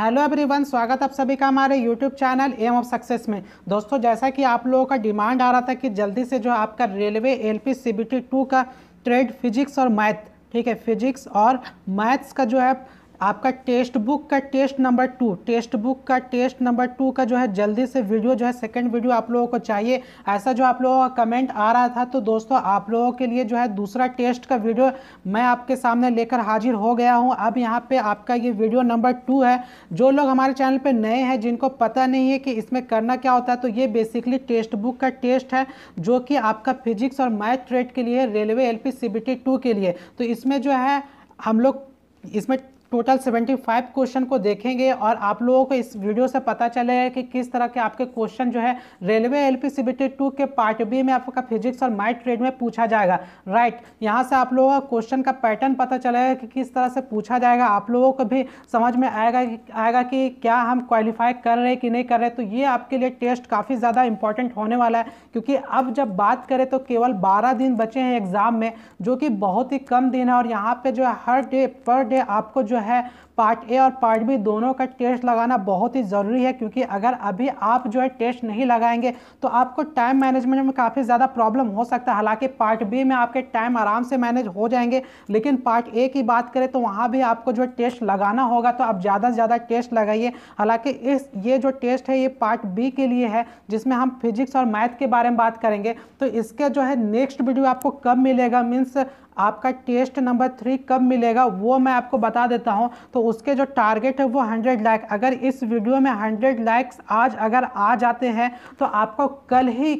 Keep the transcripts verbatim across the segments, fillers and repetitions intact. Hello everyone, स्वागत आप सभी का हमारे YouTube channel Aim of Success में। दोस्तों, जैसा कि आप लोगों का डिमांड आ रहा था कि जल्दी से जो आपका रेलवे एलपी सीबीटी टू का ट्रेड फिजिक्स और मैथ, ठीक है, फिजिक्स और मैथ्स का जो है आपका टेस्ट बुक का test number two test book का टेस्ट नंबर टू का जो है जल्दी से वीडियो जो है सेकंड वीडियो आप लोगों को चाहिए, ऐसा जो आप लोगों का कमेंट आ रहा था। तो दोस्तों, आप लोगों के लिए जो है दूसरा टेस्ट का वीडियो मैं आपके सामने लेकर हाजिर हो गया हूं। अब यहां पे आपका ये वीडियो नंबर टू है। जो लोग हमारे चैनल पर नए हैं, जिनको पता नहीं है कि इसमें करना क्या होता है, तो ये बेसिकली टेस्ट बुक का टेस्ट है जो कि आपका फिजिक्स और मैथ ट्रेड के लिए, railway L P C B T two के लिए। तो इसमें जो है हम लोग इसमें टोटल पचहत्तर क्वेश्चन को देखेंगे और आप लोगों को इस वीडियो से पता चलेगा कि किस तरह के आपके क्वेश्चन जो है रेलवे एलपी सीबीटी टू के पार्ट बी में आपका फिजिक्स और मैथ ट्रेड में पूछा जाएगा। राइट, यहां से आप लोगों का क्वेश्चन का पैटर्न पता चलेगा कि किस तरह से पूछा जाएगा। आप लोगों को भी समझ में आएगा आएगा कि क्या हम क्वालिफाई कर रहे हैं कि नहीं कर रहे। तो ये आपके लिए टेस्ट काफ़ी ज़्यादा इंपॉर्टेंट होने वाला है, क्योंकि अब जब बात करें तो केवल बारह दिन बचे हैं एग्ज़ाम में, जो कि बहुत ही कम दिन है। और यहाँ पर जो है हर डे पर डे आपको जो है पार्ट ए और पार्ट बी दोनों का टेस्ट लगाना बहुत ही ज़रूरी है, क्योंकि अगर अभी आप जो है टेस्ट नहीं लगाएंगे तो आपको टाइम मैनेजमेंट में काफ़ी ज़्यादा प्रॉब्लम हो सकता है। हालांकि पार्ट बी में आपके टाइम आराम से मैनेज हो जाएंगे, लेकिन पार्ट ए की बात करें तो वहाँ भी आपको जो टेस्ट लगाना होगा। तो आप ज़्यादा से ज़्यादा टेस्ट लगाइए। हालाँकि इस ये जो टेस्ट है ये पार्ट बी के लिए है, जिसमें हम फिजिक्स और मैथ के बारे में बात करेंगे। तो इसके जो है नेक्स्ट वीडियो आपको कब मिलेगा, मीन्स आपका टेस्ट नंबर थ्री कब मिलेगा, वो मैं आपको बता देता हूं। तो उसके जो टारगेट है वो हंड्रेड लाख। अगर इस वीडियो में हंड्रेड लाइक्स आज अगर आ जाते हैं तो आपको कल ही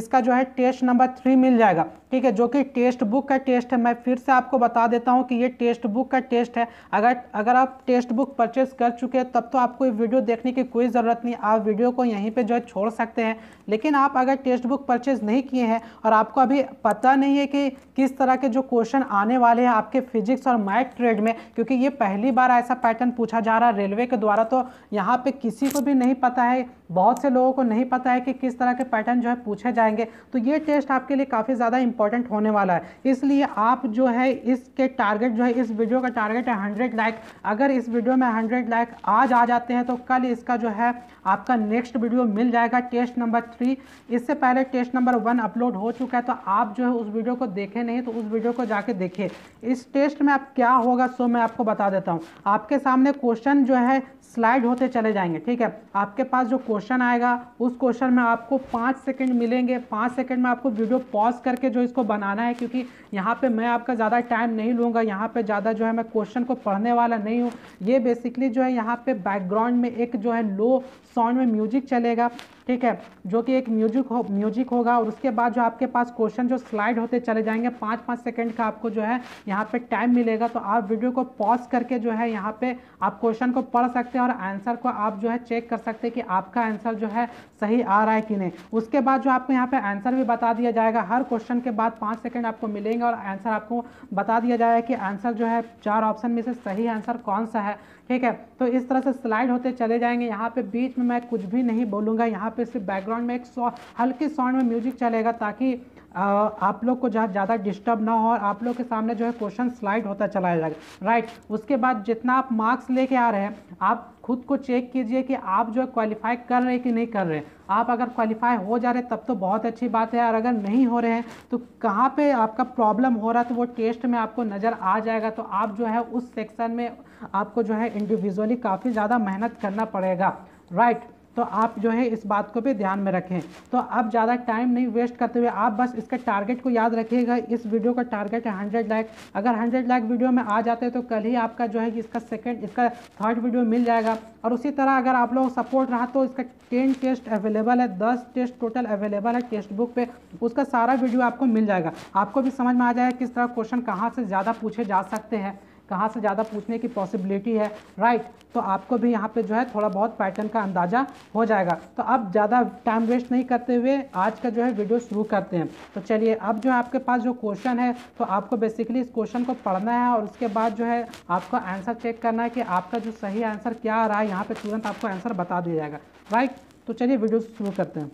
इसका जो है टेस्ट नंबर थ्री मिल जाएगा, ठीक है, जो कि टेस्ट बुक का टेस्ट है। मैं फिर से आपको बता देता हूं कि ये टेस्ट बुक का टेस्ट है। अगर अगर आप टेस्ट बुक परचेज़ कर चुके हैं तब तो आपको ये वीडियो देखने की कोई ज़रूरत नहीं, आप वीडियो को यहीं पे जो है छोड़ सकते हैं। लेकिन आप अगर टेस्ट बुक परचेज़ नहीं किए हैं और आपको अभी पता नहीं है कि किस तरह के जो क्वेश्चन आने वाले हैं आपके फिजिक्स और मैथ ट्रेड में, क्योंकि ये पहली बार ऐसा पैटर्न पूछा जा रहा है रेलवे के द्वारा, तो यहाँ पर किसी को भी नहीं पता है, बहुत से लोगों को नहीं पता है कि किस तरह के पैटर्न जो है पूछे जाएंगे। तो ये टेस्ट आपके लिए काफ़ी ज़्यादा इंपॉर्टेंट होने वाला है, इसलिए आप जो है इसके टारगेट जो है इस वीडियो का टारगेट है हंड्रेड लाइक। अगर इस वीडियो में हंड्रेड लाइक आज आ जाते हैं तो कल इसका जो है आपका नेक्स्ट वीडियो मिल जाएगा, टेस्ट नंबर थ्री। इससे पहले टेस्ट नंबर वन अपलोड हो चुका है, तो आप जो है उस वीडियो को देखें नहीं तो उस वीडियो को जाके देखिए। इस टेस्ट में आप क्या होगा सो मैं आपको बता देता हूँ। आपके सामने क्वेश्चन जो है स्लाइड होते चले जाएंगे, ठीक है। आपके पास जो क्वेश्चन आएगा उस क्वेश्चन में आपको पाँच सेकेंड मिलेंगे। पाँच सेकेंड में आपको वीडियो पॉज करके जो इसको बनाना है, क्योंकि यहाँ पे मैं आपका ज़्यादा टाइम नहीं लूँगा, यहाँ पे ज़्यादा जो है मैं क्वेश्चन को पढ़ने वाला नहीं हूँ। ये बेसिकली जो है यहाँ पे बैकग्राउंड में एक जो है लो साउंड में म्यूजिक चलेगा, ठीक है, जो कि एक म्यूजिक हो म्यूजिक होगा। और उसके बाद जो आपके पास क्वेश्चन जो स्लाइड होते चले जाएंगे, पाँच पाँच सेकेंड का आपको जो है यहाँ पे टाइम मिलेगा। तो आप वीडियो को पॉज करके जो है यहाँ पे आप क्वेश्चन को पढ़ सकते हैं और आंसर को आप जो है चेक कर सकते हैं कि आपका आंसर जो है सही आ रहा है कि नहीं। उसके बाद जो आपको यहाँ पे आंसर भी बता दिया जाएगा, हर क्वेश्चन के बाद पाँच सेकेंड आपको मिलेंगे और आंसर आपको बता दिया जाएगा कि आंसर जो है चार ऑप्शन में से सही आंसर कौन सा है, ठीक है। तो इस तरह से स्लाइड होते चले जाएंगे। यहाँ पे बीच में मैं कुछ भी नहीं बोलूँगा, यहाँ पे सिर्फ बैकग्राउंड में एक सौ हल्की साउंड में म्यूजिक चलेगा, ताकि आ, आप लोग को ज़्यादा डिस्टर्ब ना हो और आप लोग के सामने जो है क्वेश्चन स्लाइड होता चला जाएगा। राइट, उसके बाद जितना आप मार्क्स लेके आ रहे हैं आप खुद को चेक कीजिए कि आप जो है क्वालिफाई कर रहे हैं कि नहीं कर रहे हैं। आप अगर क्वालिफाई हो जा रहे तब तो बहुत अच्छी बात है, और अगर नहीं हो रहे हैं तो कहाँ पे आपका प्रॉब्लम हो रहा है, तो वो टेस्ट में आपको नज़र आ जाएगा। तो आप जो है उस सेक्शन में आपको जो है इंडिविजुअली काफ़ी ज़्यादा मेहनत करना पड़ेगा। राइट, तो आप जो है इस बात को भी ध्यान में रखें। तो अब ज़्यादा टाइम नहीं वेस्ट करते हुए आप बस इसका टारगेट को याद रखिएगा। इस वीडियो का टारगेट है हंड्रेड लाख। अगर हंड्रेड लाख वीडियो में आ जाते हैं तो कल ही आपका जो है इसका सेकंड इसका थर्ड वीडियो मिल जाएगा। और उसी तरह अगर आप लोग सपोर्ट रहा तो इसका टेन टेस्ट अवेलेबल है, दस टेस्ट टोटल अवेलेबल है टेस्ट बुक पर, उसका सारा वीडियो आपको मिल जाएगा। आपको भी समझ में आ जाएगा किस तरह क्वेश्चन कहाँ से ज़्यादा पूछे जा सकते हैं, कहाँ से ज़्यादा पूछने की पॉसिबिलिटी है। राइट, तो आपको भी यहाँ पे जो है थोड़ा बहुत पैटर्न का अंदाज़ा हो जाएगा। तो अब ज़्यादा टाइम वेस्ट नहीं करते हुए आज का जो है वीडियो शुरू करते हैं। तो चलिए, अब जो है आपके पास जो क्वेश्चन है तो आपको बेसिकली इस क्वेश्चन को पढ़ना है और उसके बाद जो है आपको आंसर चेक करना है कि आपका जो सही आंसर क्या आ रहा है। यहाँ पर तुरंत आपको आंसर बता दिया जाएगा। राइट, तो चलिए वीडियो शुरू करते हैं।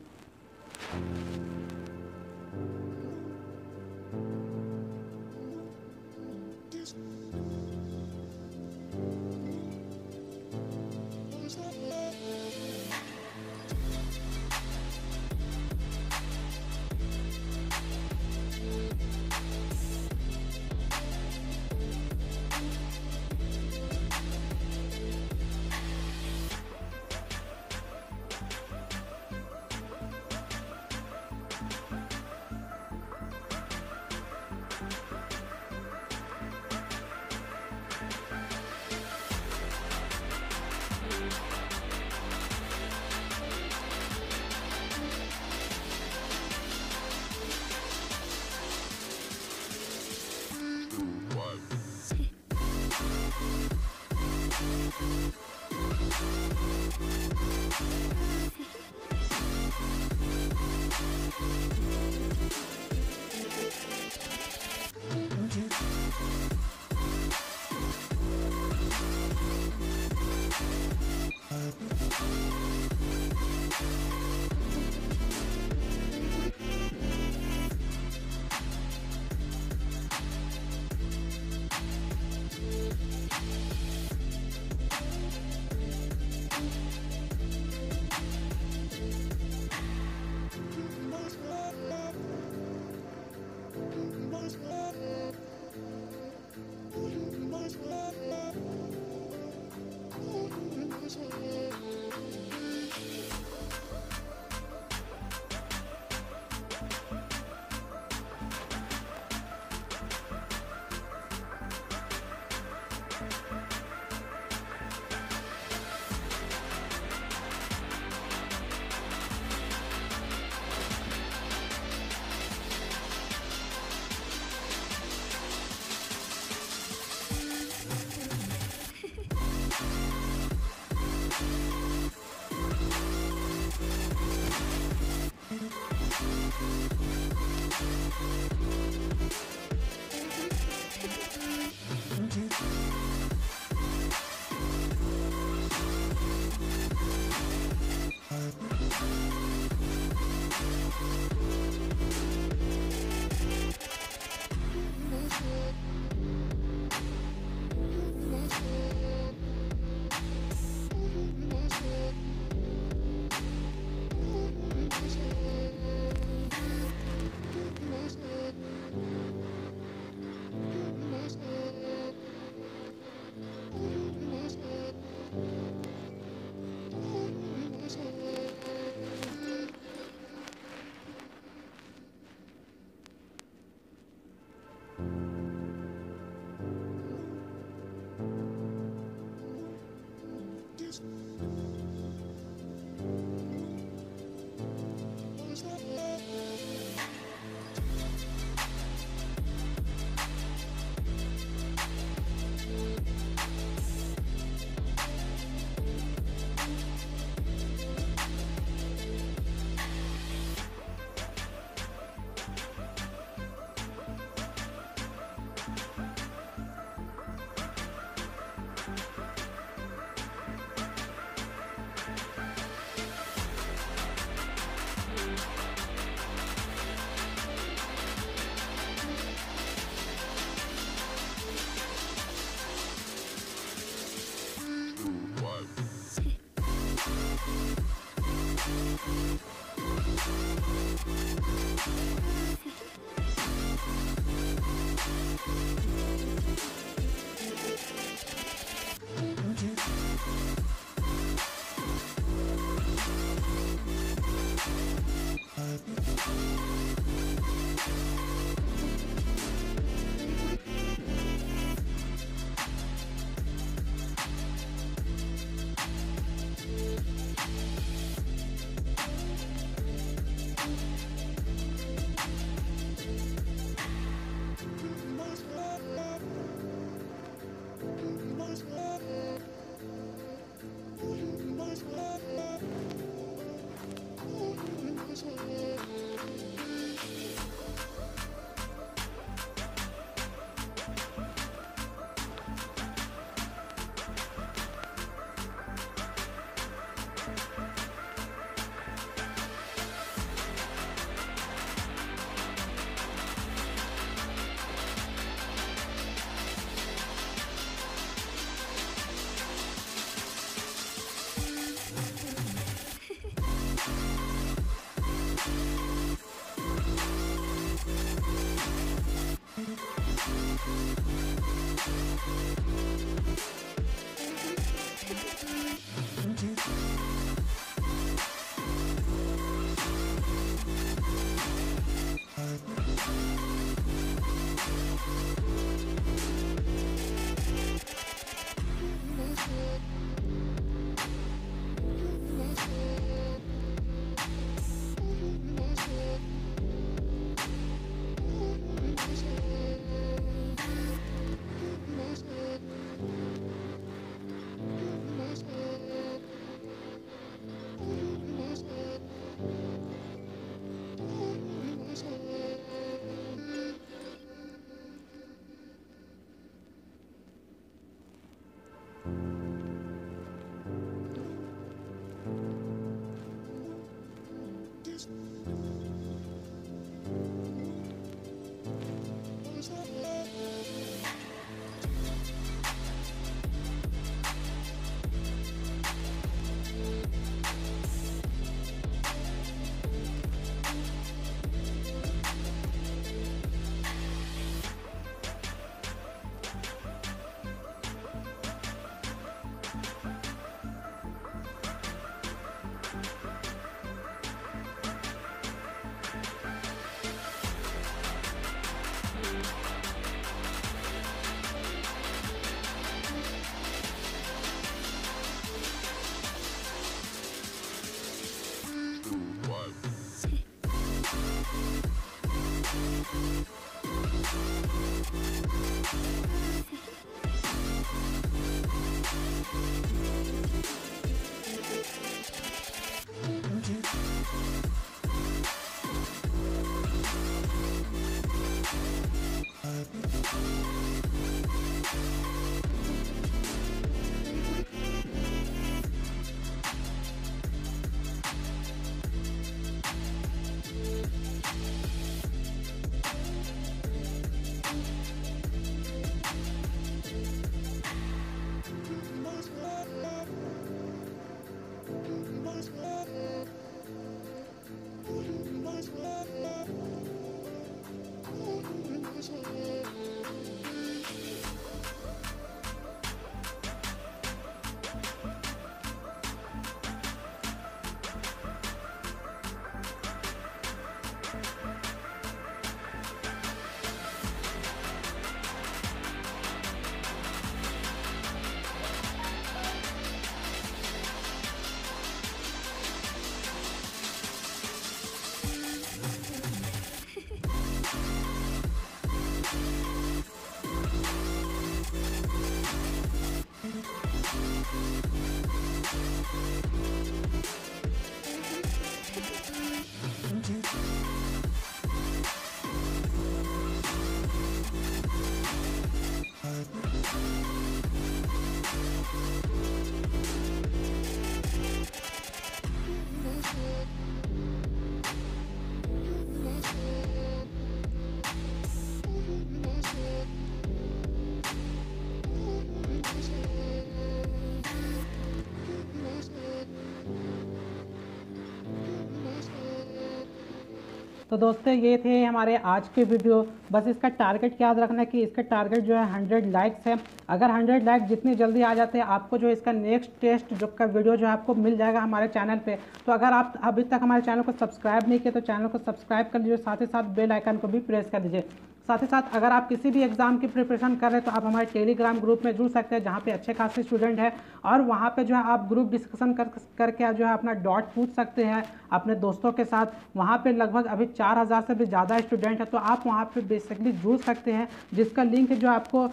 तो दोस्तों ये थे हमारे आज के वीडियो। बस इसका टारगेट याद रखना कि इसका टारगेट जो है हंड्रेड लाइक्स है। अगर हंड्रेड लाइक जितनी जल्दी आ जाते हैं आपको जो इसका नेक्स्ट टेस्ट जो का वीडियो जो है आपको मिल जाएगा हमारे चैनल पे। तो अगर आप अभी तक हमारे चैनल को सब्सक्राइब नहीं किया तो चैनल को सब्सक्राइब कर लीजिए, साथ ही साथ बेल आइकन को भी प्रेस कर दीजिए। साथ ही साथ अगर आप किसी भी एग्ज़ाम की प्रिपरेशन कर रहे हैं तो आप हमारे टेलीग्राम ग्रुप में जुड़ सकते हैं, जहाँ पे अच्छे खासे स्टूडेंट हैं और वहाँ पे जो है आप ग्रुप डिस्कशन कर करके जो है अपना डाउट पूछ सकते हैं अपने दोस्तों के साथ। वहाँ पे लगभग अभी चार हज़ार से भी ज़्यादा स्टूडेंट हैं, तो आप वहाँ पे बेसिकली जुड़ सकते हैं, जिसका लिंक जो आपको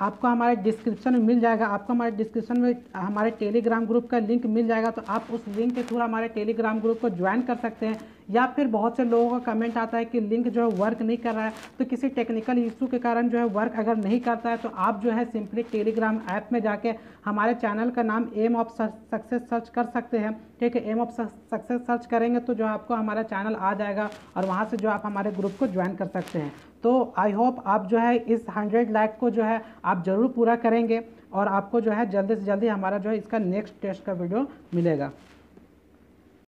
आपको हमारे डिस्क्रिप्शन में मिल जाएगा। आपको हमारे डिस्क्रिप्शन में हमारे टेलीग्राम ग्रुप का लिंक मिल जाएगा, तो आप उस लिंक के थ्रू हमारे टेलीग्राम ग्रुप को ज्वाइन कर सकते हैं। या फिर बहुत से लोगों का कमेंट आता है कि लिंक जो है वर्क नहीं कर रहा है, तो किसी टेक्निकल इशू के कारण जो है वर्क अगर नहीं करता है तो आप जो है सिंपली टेलीग्राम ऐप में जाके हमारे चैनल का नाम एम ऑफ सक्सेस सर्च कर सकते हैं। ठीक है, एम ऑफ सक्सेस सर्च करेंगे तो जो आपको हमारा चैनल आ जाएगा और वहाँ से जो आप हमारे ग्रुप को ज्वाइन कर सकते हैं। तो आई होप आप जो है इस हंड्रेड लाइक को जो है आप ज़रूर पूरा करेंगे और आपको जो है जल्दी से जल्दी हमारा जो है इसका नेक्स्ट टेस्ट का वीडियो मिलेगा।